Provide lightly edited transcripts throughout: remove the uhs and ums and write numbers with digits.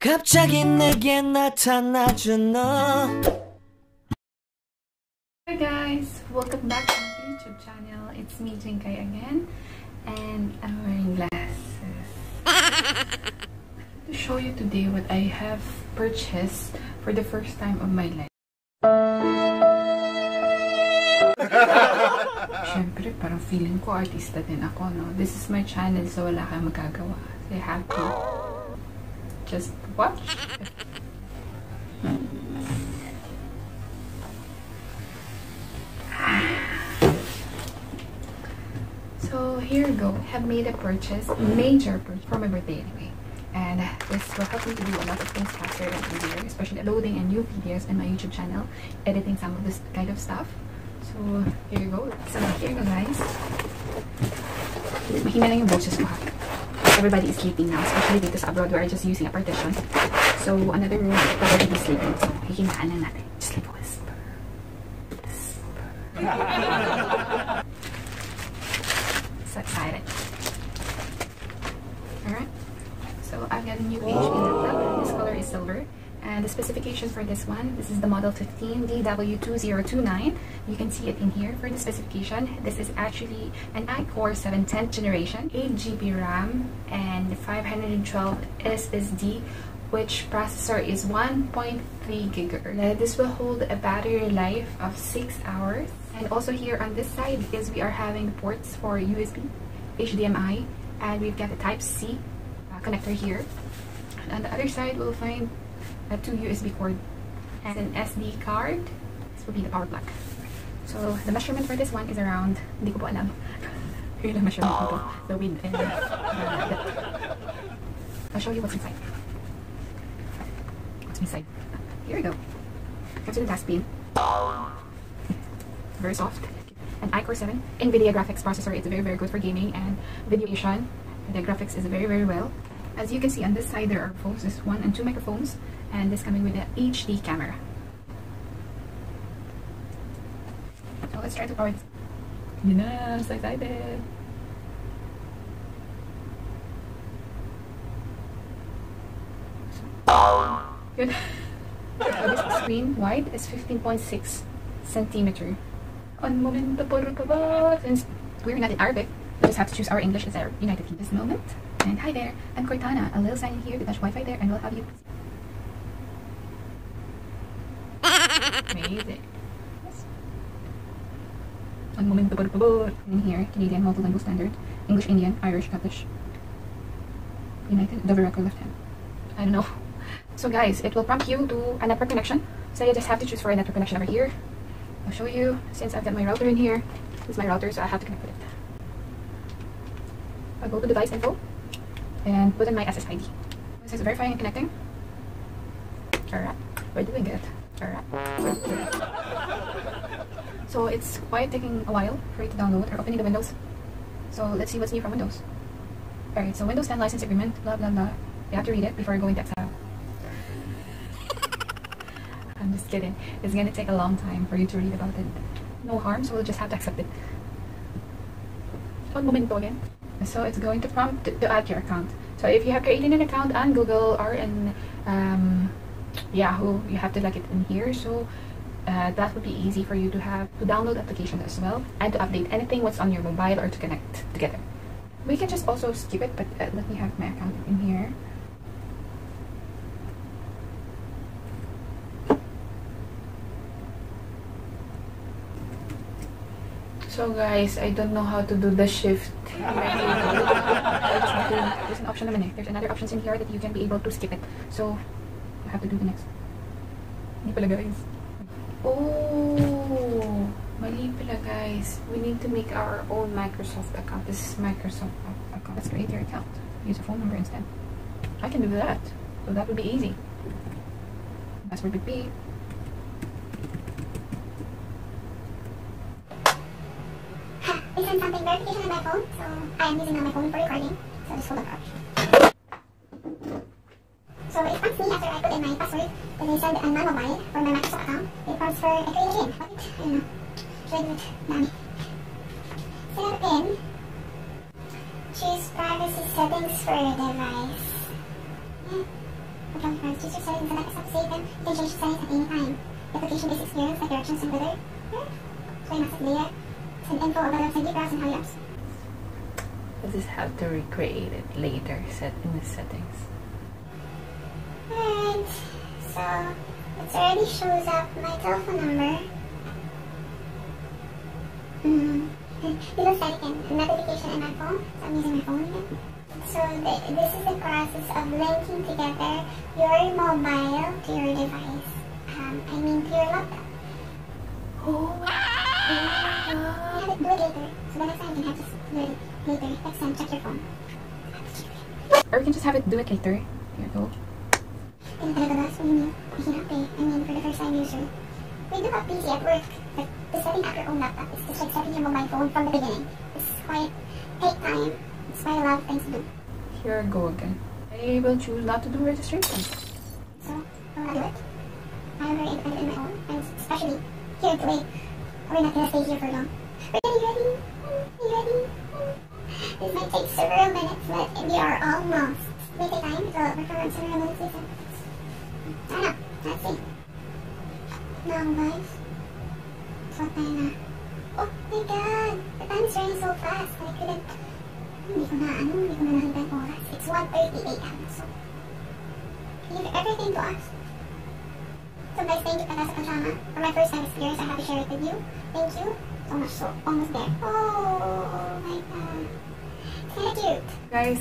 갑자기 내게 나타나준 너. Hi guys, welcome back to my YouTube channel. It's me, Jinkai, again, and I'm wearing glasses. To show you today what I have purchased for the first time of my life. Siyempre, parang feeling ko artista din ako, no? This is my channel, so wala kang magagawa. So I have to just watch. So here we go. I have made a purchase, major purchase, for my birthday anyway. And this will help me to do a lot of things faster than easier, especially loading and new videos in my YouTube channel, editing some of this kind of stuff. So here you go. So here you go, guys. Mahina lang yung boxes ko, ha? Everybody is sleeping now, especially because abroad we are just using a partition. So another room is probably sleeping. So hihinaan lang natin. Just like whisper. Whisper. So excited. Alright. So I've got a new HP laptop. This color is silver. And the specifications for this one, this is the Model 15 DW2029. You can see it in here for the specification. This is actually an iCore 7 10th generation, 8GB RAM, and 512 SSD, which processor is 1.3 GHz. This will hold a battery life of 6 hours. And also here on this side is we are having ports for USB, HDMI, and we've got a Type-C connector here. And on the other side, we'll find a 2 USB cord and an SD card. This will be the power plug. So the measurement for this one is around, hindi ko po alam. Here the measurement nito, the width and I'll show you what's inside. What's inside? Here we go. Comes with a dustbin. Very soft. An iCore 7 NVIDIA graphics processor. It's very good for gaming and videoation. The graphics is very well. As you can see on this side, there are phones. There's 1 and 2 microphones, and this coming with an HD camera. So let's try to power it. Yeah, so excited! Good. So this screen wide is 15.6 cm. On momento por favor. Since we're not in Arabic, we just have to choose our English as our United Kingdom. This moment. And hi there, I'm Cortana. A little sign in here to touch Wi-Fi there, and we'll have you. Amazing. Yes. One moment, in here, Canadian, multilingual standard, English, Indian, Irish, Scottish, United, the vertical left hand. I don't know. So, guys, it will prompt you to a network connection. So, you just have to choose for a network connection over here. I'll show you since I've got my router in here. This is my router, so I have to connect with it. I'll go to device info and put in my SSID. This is verifying and connecting. Alright, we're doing it. Alright. So it's quite taking a while for it to download or opening the Windows. So let's see what's new from Windows. Alright, so Windows 10 license agreement, blah blah blah. You have to read it before going to Excel. I'm just kidding. It's gonna take a long time for you to read about it. No harm, so we'll just have to accept it. One moment again. So it's going to prompt to add your account. So if you have created an account on Google or in Yahoo, you have to like it in here. So that would be easy for you to have to download applications as well and to update anything what's on your mobile or to connect together. We can just also skip it, but let me have my account in here. So guys, I don't know how to do the shift. There's an option naman eh. There's another options in here that you can be able to skip it. So I have to do the next. Hindi pala guys. Oh, mali pala guys. We need to make our own Microsoft account. This is Microsoft account. Let's create your account. Use a phone number instead. I can do that. So that would be easy. Password would be. Something verification on my phone, so I am using on my phone for recording, so just hold up. So it prompts me after I put in my password that I said on my mobile for my Microsoft account. It prompts for a creating. What? I don't know. Should I do it? Nami. Set in. Choose privacy. settings for your device. Yeah. Program commands, choose your settings, and like us update them. You can change your settings at any time. Application based experience, like directions and weather. Play massive layer. Send info about website details and how you apps. We'll just have to recreate it later, set in the settings. Alright, so it already shows up my telephone number. Little second, notification in my phone, so I'm using my phone again. So this is the process of linking together your mobile to your device. I mean to your laptop. Oh, yeah, do it later. So the next time you can have just do it later. Next time, check your phone. Or we can just have it do it later. Here you go. Then talaga ba? So we can update. I mean, for the first time user. We do have PC at work, but the setting up your own laptop is just like setting your mobile phone from the beginning. It's quite take time. It's quite a lot of things to do. Here I go again. I will choose not to do registration. So I will do it. I will edit it on my own, and especially here at the way. We're not gonna stay here for long. We're getting ready. This might take several minutes, but we are almost. Wait a time. So we're coming several minutes later. I don't know. Let's see. Long guys. Oh my God! The time's running so fast. I couldn't. Hindi ko na oras. It's 1:30 AM. So you have everything to ask. So guys, thank you para sa kasama. For my first time experience, I have to share it with you. Thank you. Almost, almost there. Oh my God. Kinda cute. Guys,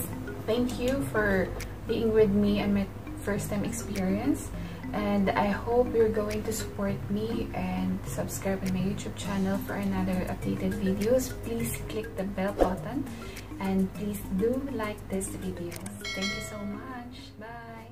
thank you for being with me and my first time experience. And I hope you're going to support me and subscribe on my YouTube channel for another updated videos. Please click the bell button and please do like this video. Thank you so much. Bye.